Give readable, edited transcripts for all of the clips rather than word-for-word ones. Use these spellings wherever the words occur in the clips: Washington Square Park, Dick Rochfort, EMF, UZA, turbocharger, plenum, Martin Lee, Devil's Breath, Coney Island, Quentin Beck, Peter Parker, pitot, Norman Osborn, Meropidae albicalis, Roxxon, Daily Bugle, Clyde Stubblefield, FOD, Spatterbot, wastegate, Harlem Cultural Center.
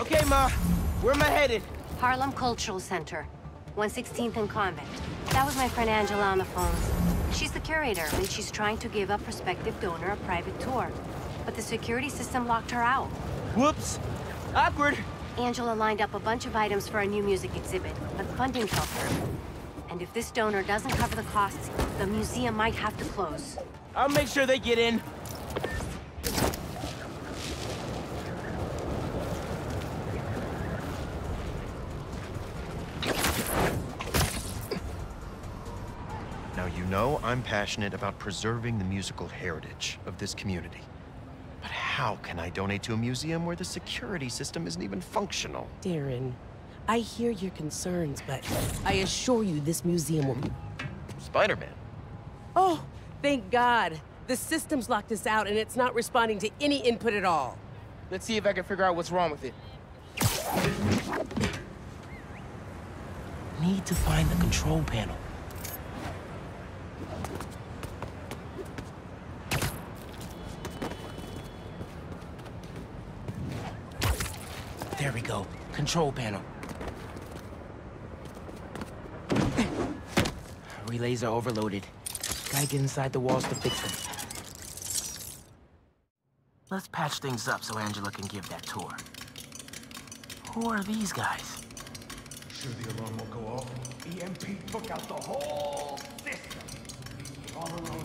Okay, Ma. Where am I headed? Harlem Cultural Center. 116th and Convent. That was my friend Angela on the phone. She's the curator, and she's trying to give a prospective donor a private tour. But the security system locked her out. Whoops. Awkward. Angela lined up a bunch of items for a new music exhibit, but funding fell through. And if this donor doesn't cover the costs, the museum might have to close. I'll make sure they get in. Now, you know I'm passionate about preserving the musical heritage of this community. But how can I donate to a museum where the security system isn't even functional? Darren, I hear your concerns, but I assure you this museum will be... Spider-Man. Oh, thank God. The system's locked us out, and it's not responding to any input at all. Let's see if I can figure out what's wrong with it. Need to find the control panel. There we go. Control panel. Relays are overloaded. Gotta get inside the walls to fix them. Let's patch things up so Angela can give that tour. Who are these guys? Sure the alarm will go off. EMP took out the whole system. All alone.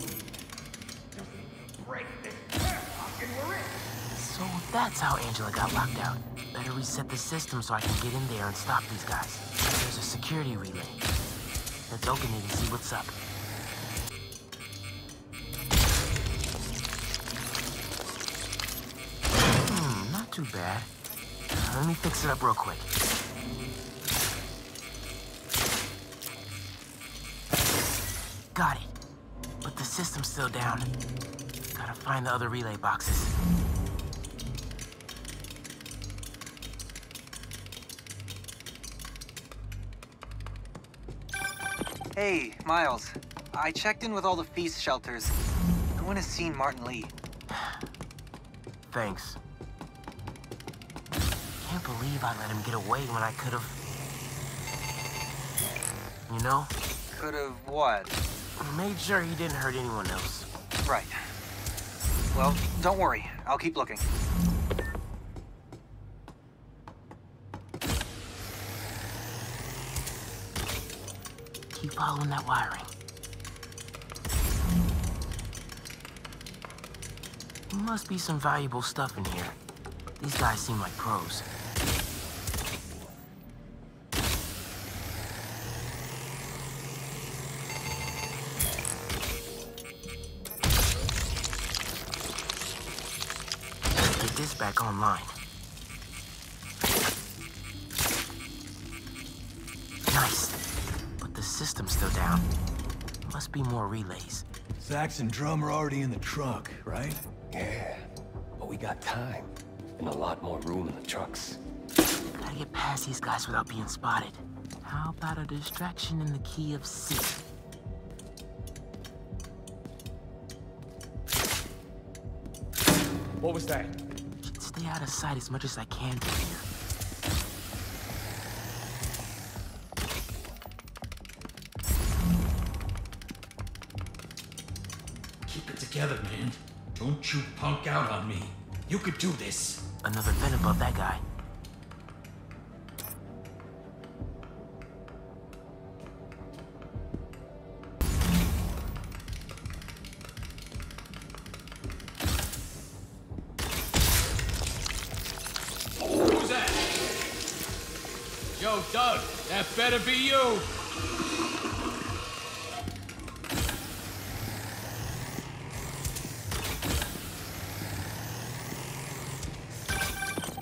Just break this airlock and we're in. So that's how Angela got locked out. Better reset the system so I can get in there and stop these guys. There's a security relay. Let's open it and see what's up. Not too bad. Let me fix it up real quick. Got it. But the system's still down. Gotta find the other relay boxes. Hey, Miles. I checked in with all the feast shelters. No one has seen Martin Lee. Thanks. Can't believe I let him get away when I could've... You know? Could've what? Made sure he didn't hurt anyone else. Right. Well, don't worry. I'll keep looking. Keep following that wiring. There must be some valuable stuff in here. These guys seem like pros. Let's get this back online. Nice. System's still down. Must be more relays. Sax and drum are already in the truck, right? Yeah, but we got time and a lot more room in the trucks. Gotta get past these guys without being spotted. How about a distraction in the key of C? What was that? Should stay out of sight as much as I can from here. Together, man. Don't you punk out on me. You could do this. Another vent above that guy. Who's that? Yo, Doug, that better be you.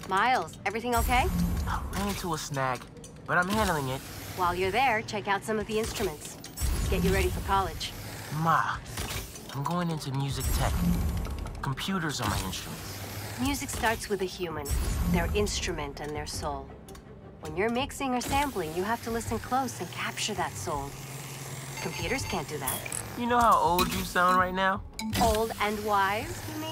Miles, everything okay? I ran into a snag, but I'm handling it. While you're there, check out some of the instruments. Get you ready for college. Ma, I'm going into music tech. Computers are my instruments. Music starts with a human, their instrument and their soul. When you're mixing or sampling, you have to listen close and capture that soul. Computers can't do that. You know how old you sound right now? Old and wise, you mean?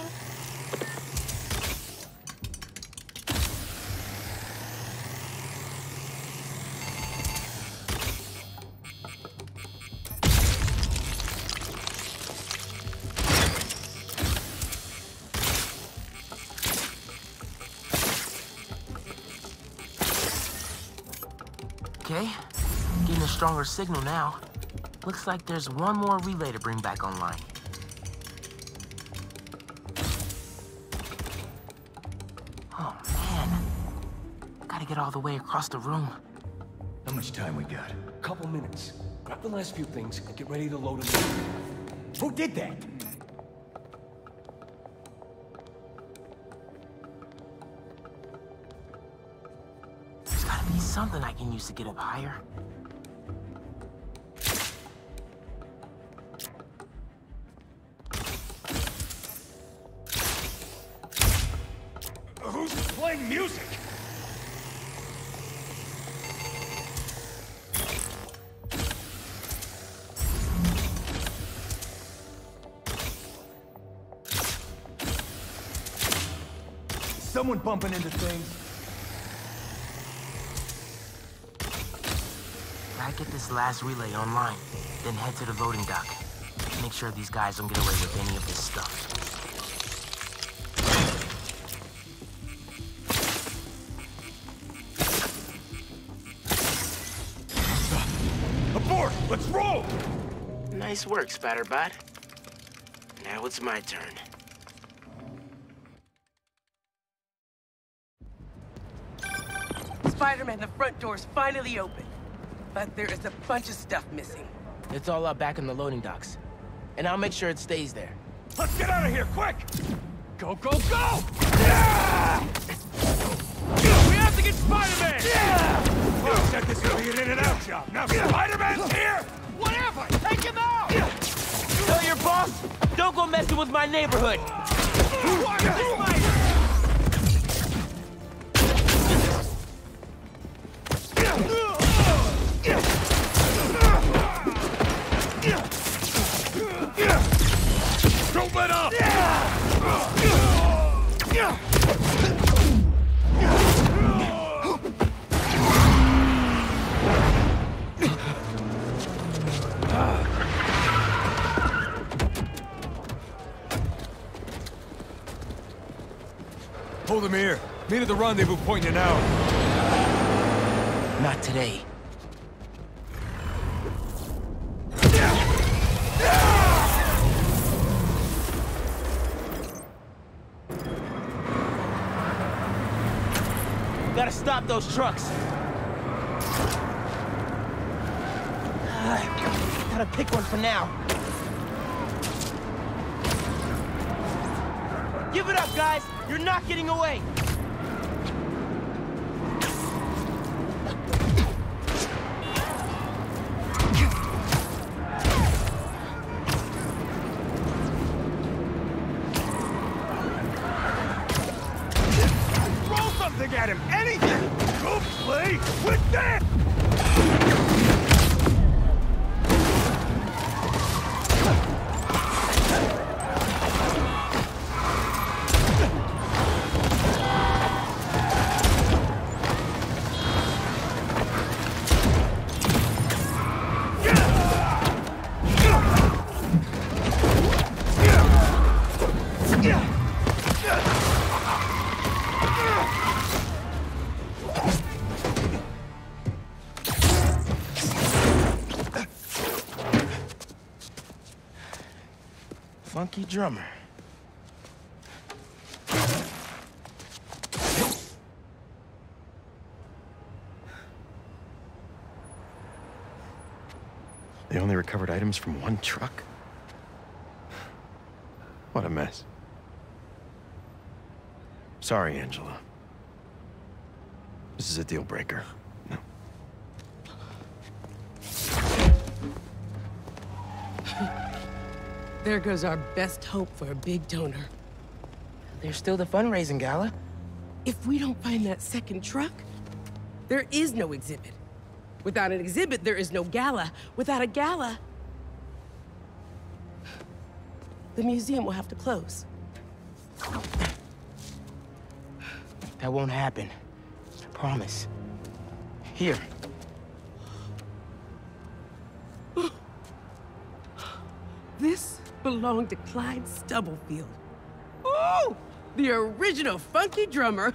Okay, getting a stronger signal now. Looks like there's one more relay to bring back online. Oh man, gotta get all the way across the room. How much time we got? Couple minutes. Grab the last few things and get ready to load them. Who did that? Something I can use to get up higher. Who's playing music? Is someone bumping into things? Get this last relay online, then head to the voting dock. Make sure these guys don't get away with any of this stuff. Abort! Let's roll! Nice work, Spatterbot. Now it's my turn. Spider-Man, the front door's finally open. But there is a bunch of stuff missing. It's all up back in the loading docks. And I'll make sure it stays there. Let's get out of here, quick! Go, go, go! Yeah! We have to get Spider-Man! Yeah! Oh, set this will be an in-and-out job. Now Spider-Man's here! Whatever! Take him out! Tell your boss, don't go messing with my neighborhood! Don't let up! Hold him here. Meet at the rendezvous point in an hour. Not today. Stop those trucks. Gotta pick one for now. Give it up, guys. You're not getting away. Funky drummer. They only recovered items from one truck? What a mess. Sorry, Angela. This is a deal breaker. No. There goes our best hope for a big donor. There's still the fundraising gala. If we don't find that second truck, there is no exhibit. Without an exhibit, there is no gala. Without a gala, the museum will have to close. That won't happen. I promise. Here. This belonged to Clyde Stubblefield. Ooh! The original funky drummer.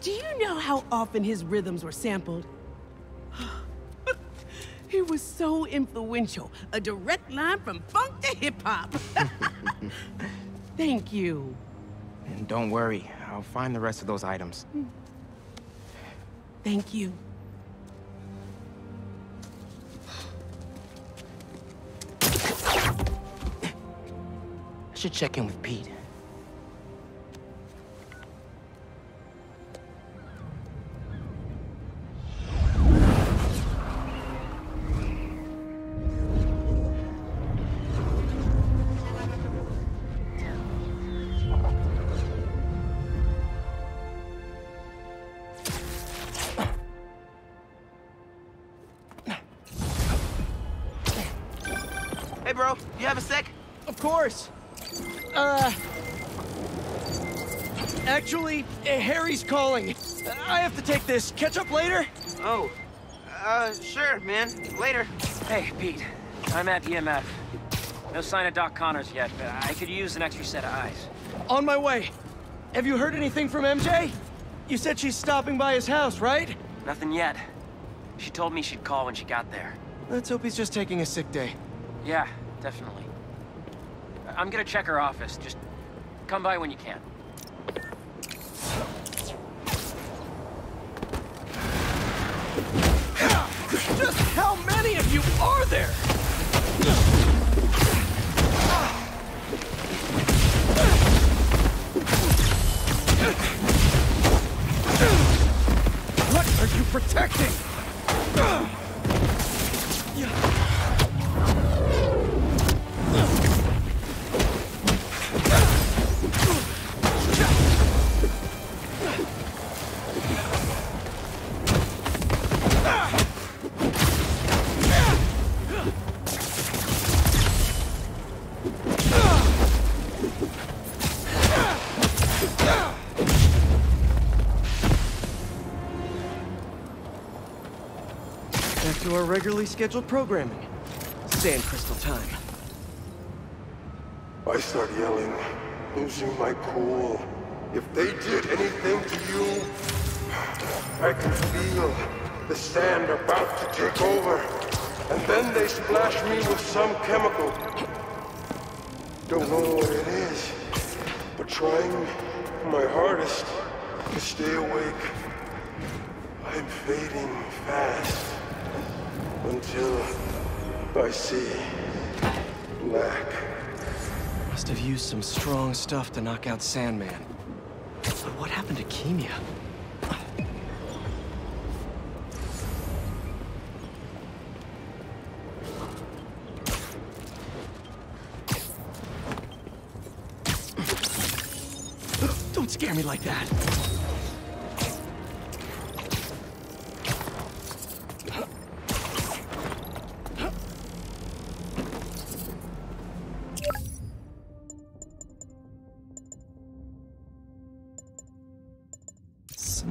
Do you know how often his rhythms were sampled? He was so influential. A direct line from funk to hip-hop. Thank you. And don't worry. I'll find the rest of those items. Thank you. I should check in with Pete. Actually, Harry's calling. I have to take this. Catch up later? Oh. Sure, man. Later. Hey, Pete. I'm at EMF. No sign of Doc Connors yet, but I could use an extra set of eyes. On my way. Have you heard anything from MJ? You said she's stopping by his house, right? Nothing yet. She told me she'd call when she got there. Let's hope he's just taking a sick day. Yeah, definitely. I'm gonna check her office. Just come by when you can. Just how many of you are there? What are you protecting? Our regularly scheduled programming. Sand crystal time. I start yelling, losing my cool. If they did anything to you, I can feel the sand about to take over. And then they splash me with some chemical. Don't know what it is, but trying my hardest to stay awake. I'm fading fast. Until I see black. Must have used some strong stuff to knock out Sandman. But what happened to Kimia? Don't scare me like that.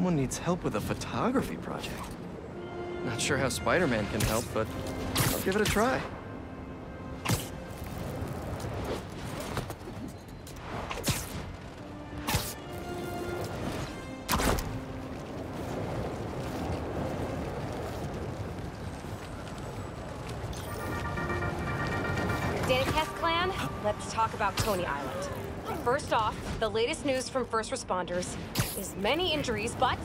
Needs help with a photography project. Not sure how Spider-Man can help, but I'll give it a try. Danicast clan, let's talk about Coney Island. First off, the latest news from first responders is many injuries, but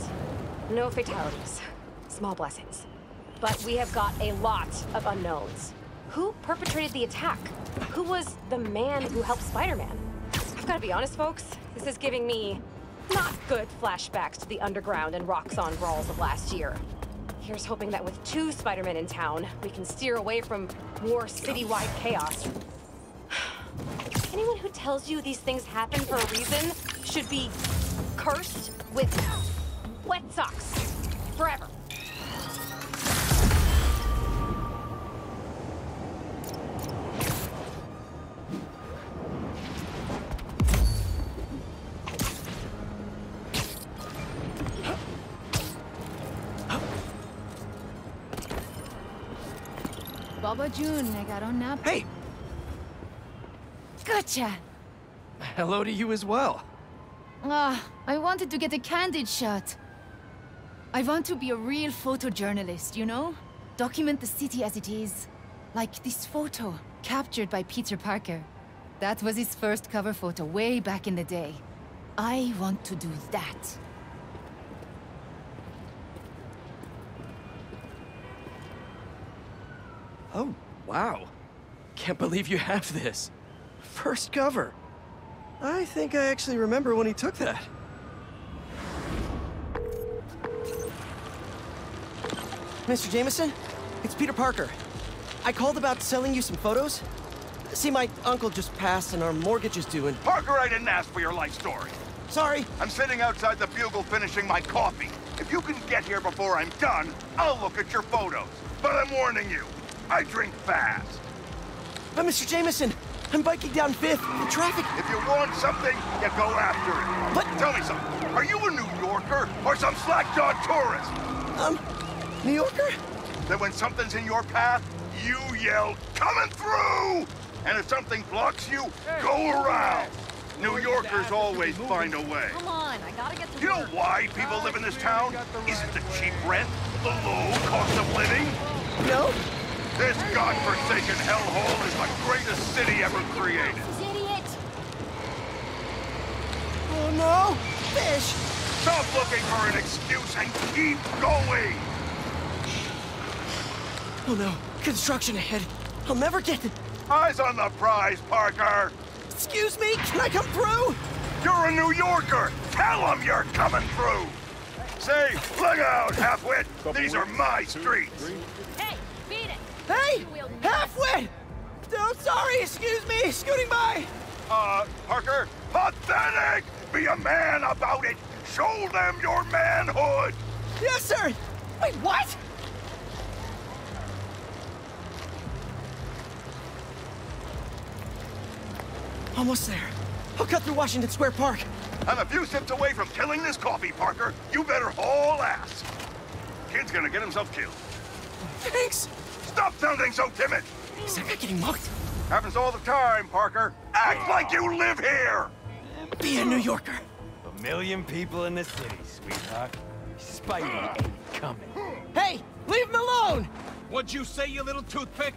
no fatalities. Small blessings. But we have got a lot of unknowns. Who perpetrated the attack? Who was the man who helped Spider-Man? I've got to be honest, folks. This is giving me not good flashbacks to the underground and Roxxon brawls of last year. Here's hoping that with two Spider-Men in town, we can steer away from more citywide chaos. Anyone who tells you these things happen for a reason should be cursed with wet socks forever. Baba June, negaron nap. Hey! Gotcha! Hello to you as well. I wanted to get a candid shot. I want to be a real photojournalist, you know? Document the city as it is. Like this photo, captured by Peter Parker. That was his first cover photo way back in the day. I want to do that. Oh, wow. Can't believe you have this. First cover. I think I actually remember when he took that. Mr. Jameson, it's Peter Parker. I called about selling you some photos. See, my uncle just passed and our mortgage is due and... Parker, I didn't ask for your life story. Sorry. I'm sitting outside the Bugle finishing my coffee. If you can get here before I'm done, I'll look at your photos. But I'm warning you, I drink fast. But Mr. Jameson, I'm biking down 5th. The traffic... If you want something, you go after it. But... Tell me something. Are you a New Yorker or some slack-jawed tourist? New Yorker? That when something's in your path, you yell, "Coming through!" And if something blocks you, go around. New Yorkers always find a way. Come on, I gotta get to work. You know why people live in this town? Is it the cheap rent? The low cost of living? No. This godforsaken hellhole is the greatest city ever created. Idiot! Oh no! Fish! Stop looking for an excuse and keep going! Oh no, construction ahead. I'll never get it. Eyes on the prize, Parker! Excuse me, can I come through? You're a New Yorker! Tell them you're coming through! Say, look out, halfwit! These are my streets! Hey, beat it! Hey, halfwit! Oh, sorry, excuse me, scooting by! Parker? Pathetic! Be a man about it! Show them your manhood! Yes, sir! Wait, what? Almost there. I'll cut through Washington Square Park. I'm a few sips away from killing this coffee, Parker. You better haul ass. Kid's gonna get himself killed. Thanks. Stop sounding so timid. Is that guy getting mugged? Happens all the time, Parker. Act like you live here. Be a New Yorker. A million people in the city, sweetheart. Spidey ain't coming. Hey, leave him alone. What'd you say, you little toothpick?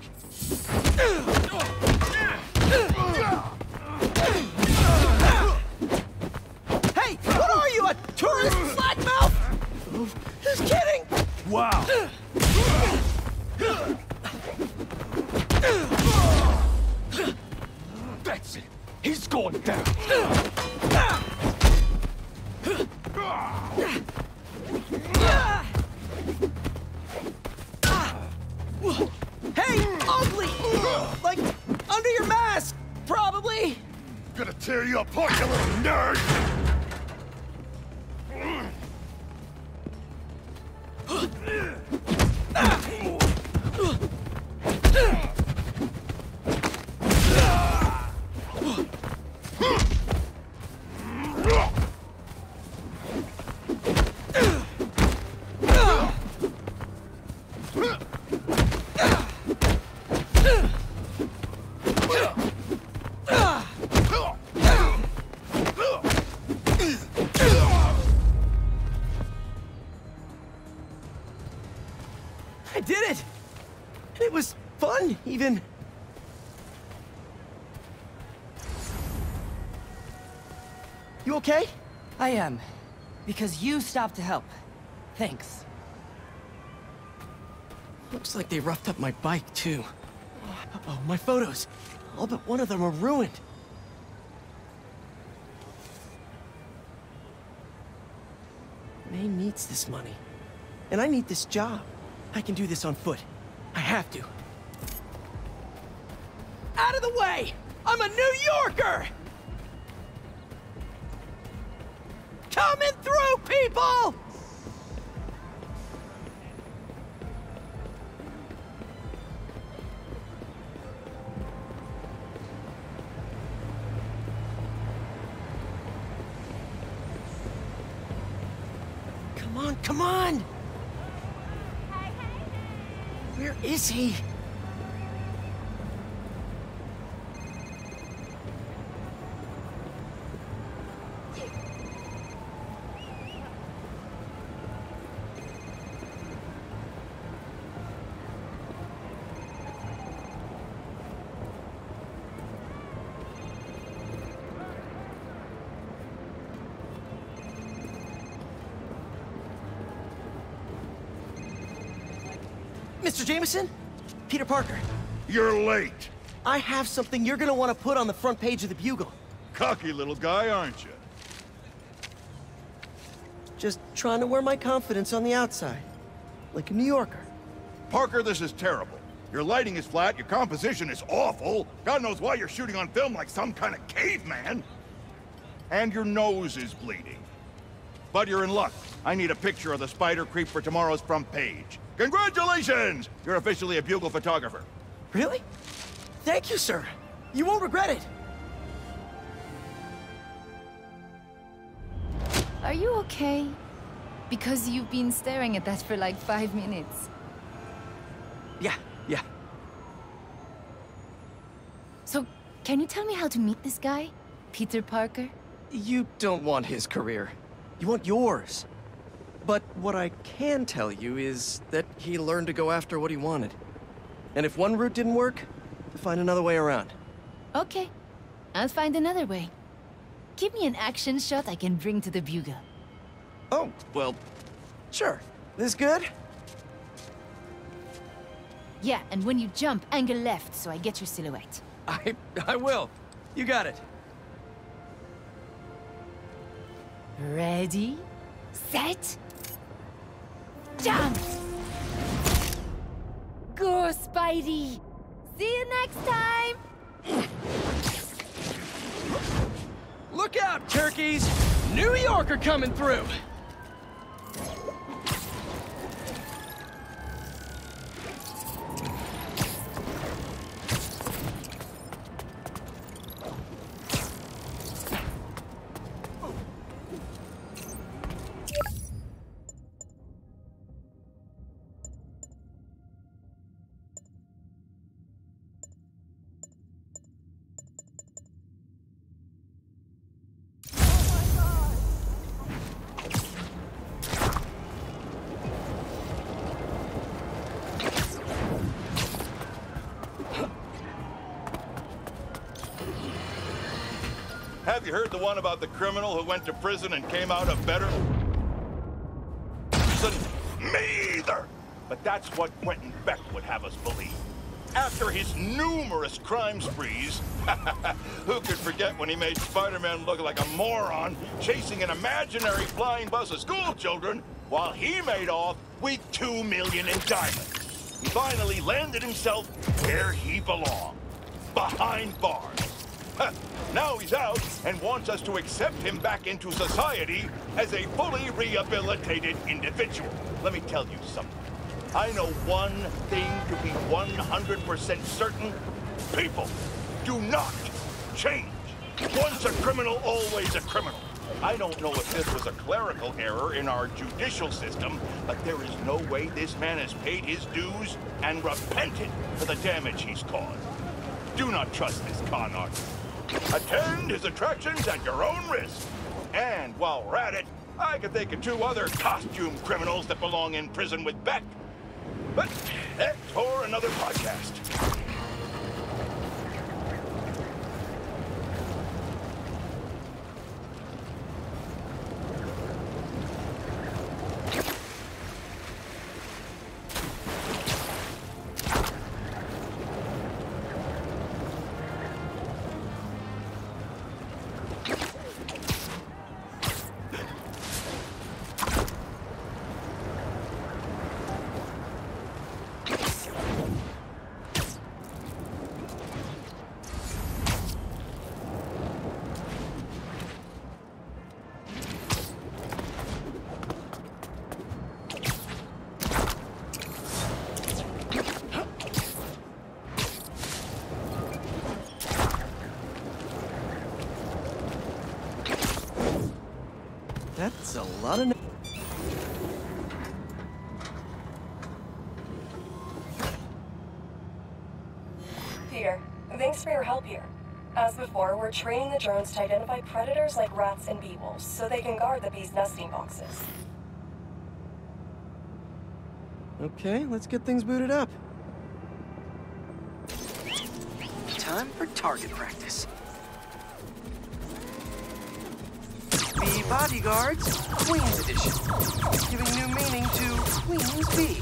Hey, what are you, a tourist slackmouth? Just kidding! Wow. That's it. He's going down. Hey, ugly! Like, under your mask, probably. Gonna tear you apart, you little nerd! Even... You okay? I am. Because you stopped to help. Thanks. Looks like they roughed up my bike, too. Oh, my photos. All but one of them are ruined. May needs this money. And I need this job. I can do this on foot. I have to. Out of the way! I'm a New Yorker! Coming through, people! Come on, come on! Where is he? Mr. Jameson? Peter Parker. You're late. I have something you're gonna want to put on the front page of the Bugle. Cocky little guy, aren't you? Just trying to wear my confidence on the outside. Like a New Yorker. Parker, this is terrible. Your lighting is flat, your composition is awful. God knows why you're shooting on film like some kind of caveman. And your nose is bleeding. But you're in luck. I need a picture of the spider creep for tomorrow's front page. Congratulations! You're officially a Bugle photographer. Really? Thank you, sir. You won't regret it. Are you okay? Because you've been staring at that for like 5 minutes. Yeah. So, can you tell me how to meet this guy? Peter Parker? You don't want his career. You want yours. But what I can tell you is that he learned to go after what he wanted. And if one route didn't work, to find another way around. Okay. I'll find another way. Give me an action shot I can bring to the Bugle. Oh, well, sure. This good? Yeah, and when you jump, angle left, so I get your silhouette. I will. You got it. Ready, set, jump! Go, Spidey! See you next time! Look out, turkeys! New Yorker coming through! Have you heard the one about the criminal who went to prison and came out a better person? Me either! But that's what Quentin Beck would have us believe. After his numerous crime sprees, who could forget when he made Spider-Man look like a moron chasing an imaginary flying bus of schoolchildren while he made off with $2 million in diamonds. He finally landed himself where he belonged, behind bars. Now he's out and wants us to accept him back into society as a fully rehabilitated individual. Let me tell you something. I know one thing to be 100% certain. People do not change. Once a criminal, always a criminal. I don't know if this was a clerical error in our judicial system, but there is no way this man has paid his dues and repented for the damage he's caused. Do not trust this con artist. Attend his attractions at your own risk. And while we're at it, I could think of 2 other costume criminals that belong in prison with Beck. But that's for another podcast. That's a lot of... Peter, thanks for your help here. As before, we're training the drones to identify predators like rats and bee wolves, so they can guard the bees' nesting boxes. Okay, let's get things booted up. Time for target practice. Bodyguards, Queen's Edition, giving new meaning listening to Queen Bee.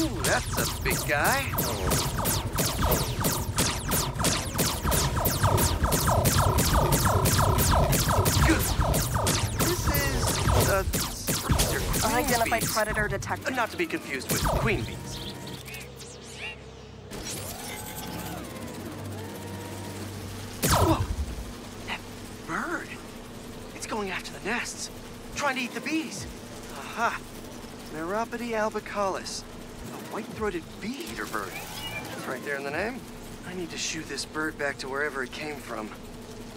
Ooh, that's a big guy. Good. This is unidentified predator detected. Not to be confused with queen bees. Whoa! That bird! It's going after the nests, trying to eat the bees. Aha! Meropidae albicalis, a white-throated bee-eater bird. It's right there in the name. I need to shoo this bird back to wherever it came from.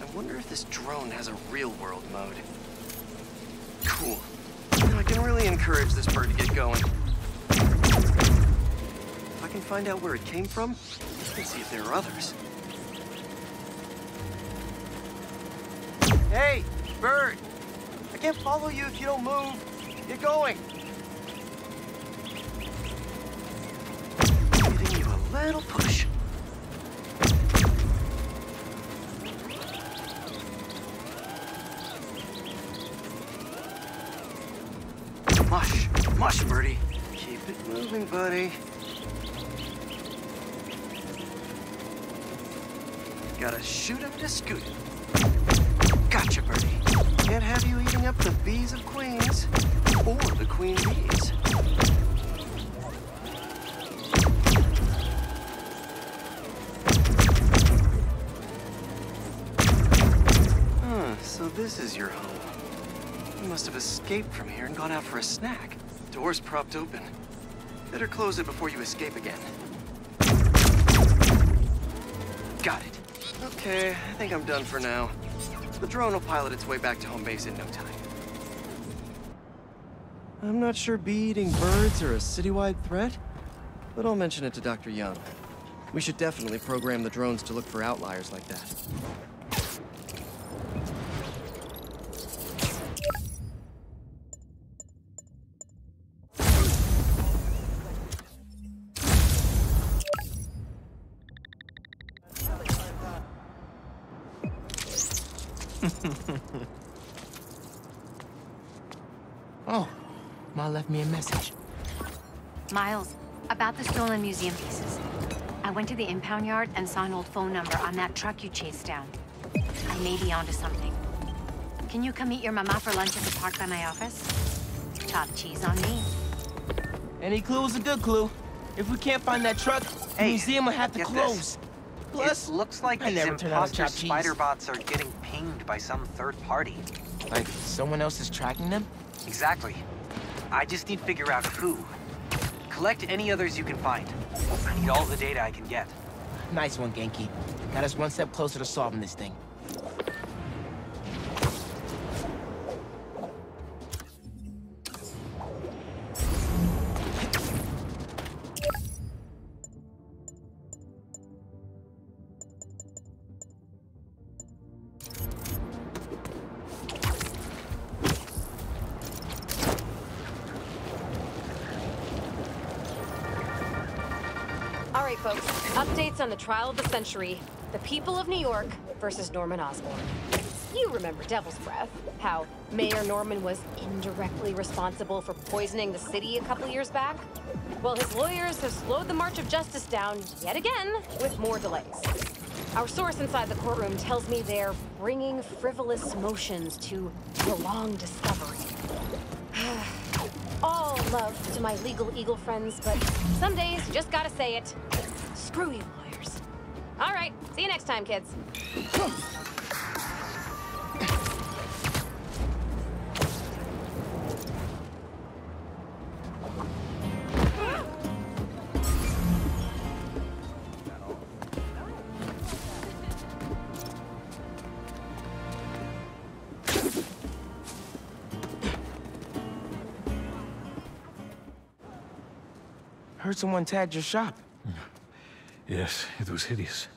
I wonder if this drone has a real-world mode. Cool. Now I can really encourage this bird to get going. If I can find out where it came from, I can see if there are others. Hey, bird! I can't follow you if you don't move. Get going! Giving you a little push. Mush, mush, birdie. Keep it moving, buddy. Gotta shoot him to scoot him. Gotcha, birdie. Can't have you eating up the bees of queens, or the queen bees. So this is your home. You must have escaped from here and gone out for a snack. Door's propped open. Better close it before you escape again. Got it. Okay, I think I'm done for now. The drone will pilot its way back to home base in no time. I'm not sure bee-eating birds are a citywide threat, but I'll mention it to Dr. Young. We should definitely program the drones to look for outliers like that. Oh, Ma left me a message. Miles, about the stolen museum pieces. I went to the impound yard and saw an old phone number on that truck you chased down. I may be onto something. Can you come meet your mama for lunch at the park by my office? Top cheese on me. Any clue is a good clue. If we can't find that truck, the museum will have to close. This. Plus, it looks like these imposter spider bots are getting pinged by some third party. Like someone else is tracking them? Exactly. I just need to figure out who. Collect any others you can find. I need all the data I can get. Nice one, Genki. Got us one step closer to solving this thing. Folks, updates on the trial of the century, the people of New York versus Norman Osborn. You remember Devil's Breath, how Mayor Norman was indirectly responsible for poisoning the city a couple years back? Well, his lawyers have slowed the march of justice down yet again with more delays. Our source inside the courtroom tells me they're bringing frivolous motions to prolong discovery. All love to my legal eagle friends, but some days you just gotta say it. Screw you, lawyers. All right, see you next time, kids. Heard someone tagged your shop. Yes, it was hideous.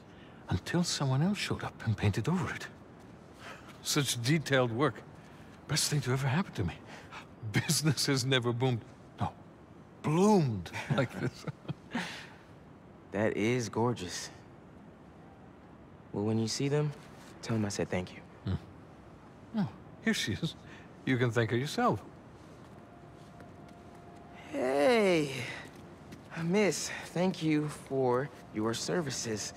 Until someone else showed up and painted over it. Such detailed work. Best thing to ever happen to me. Business has never boomed. No, bloomed like this. That is gorgeous. Well, when you see them, tell them I said thank you. Oh, here she is. You can thank her yourself. Hey, miss, thank you for your services.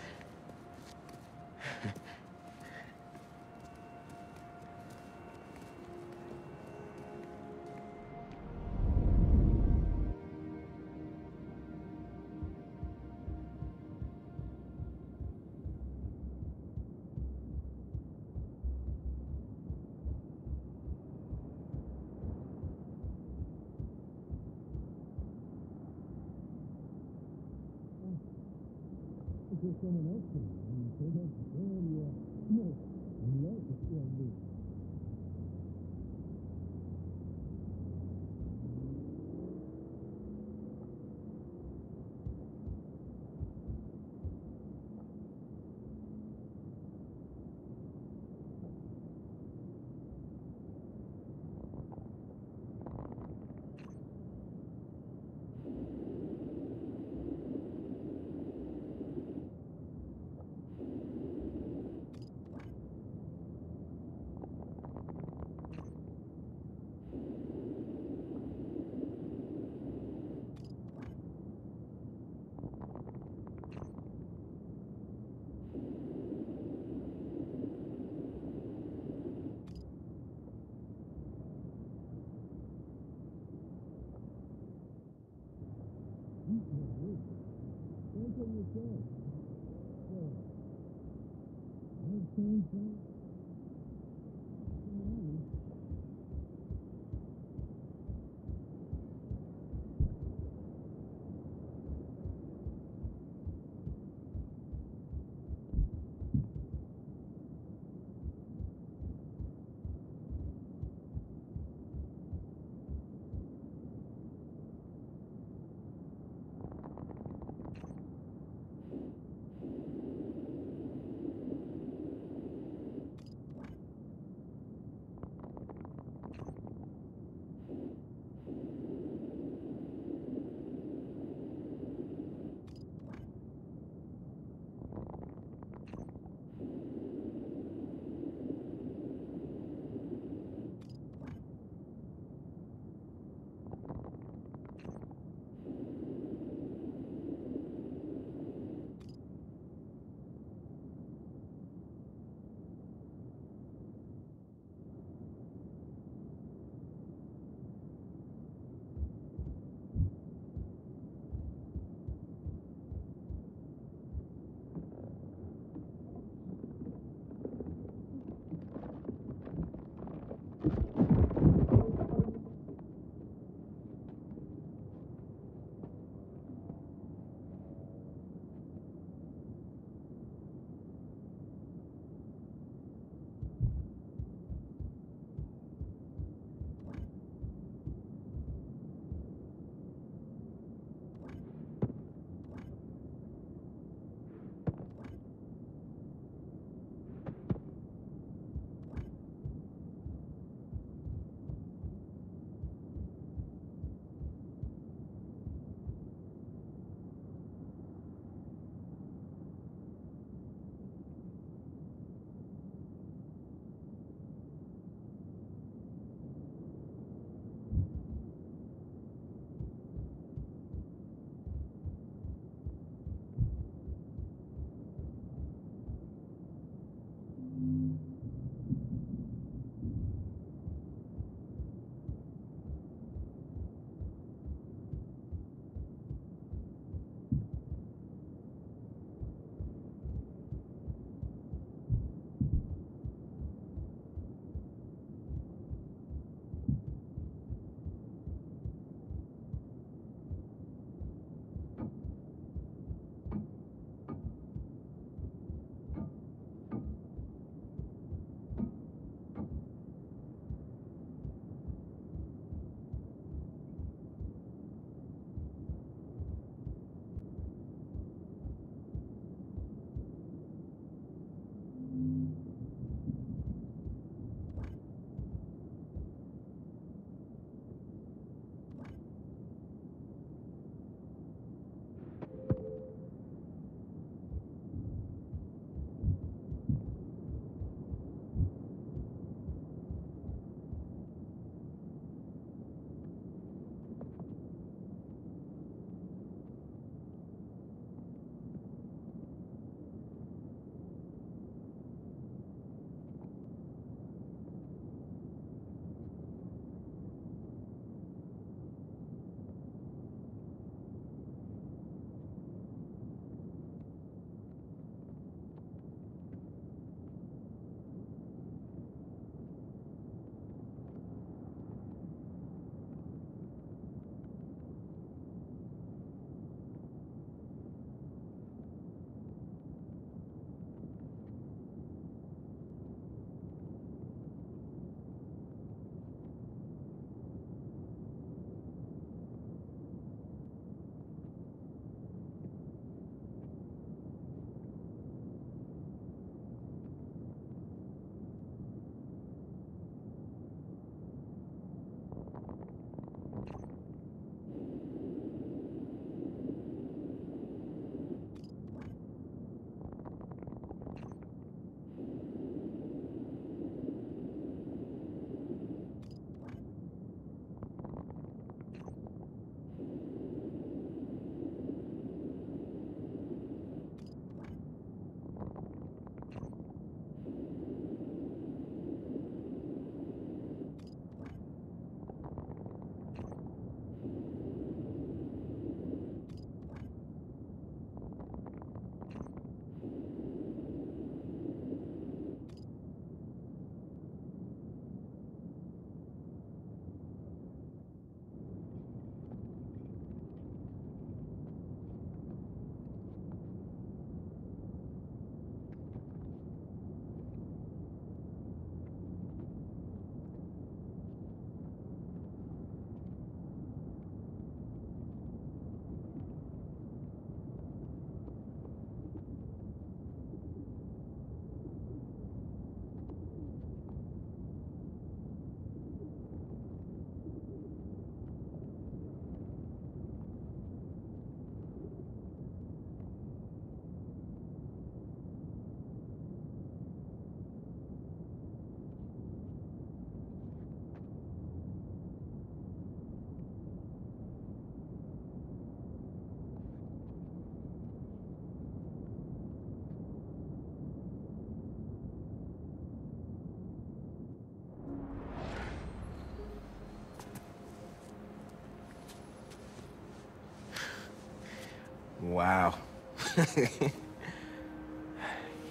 Wow.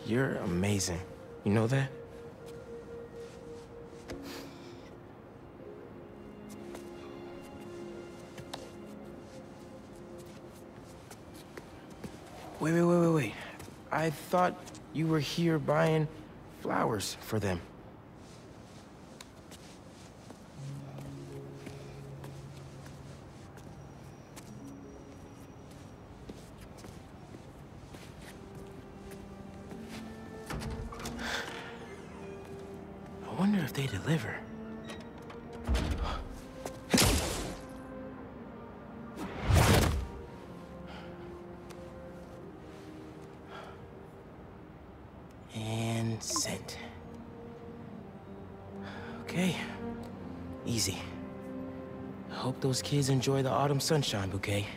You're amazing. You know that? Wait. I thought you were here buying flowers for them. I wonder if they deliver. Those kids enjoy the autumn sunshine bouquet.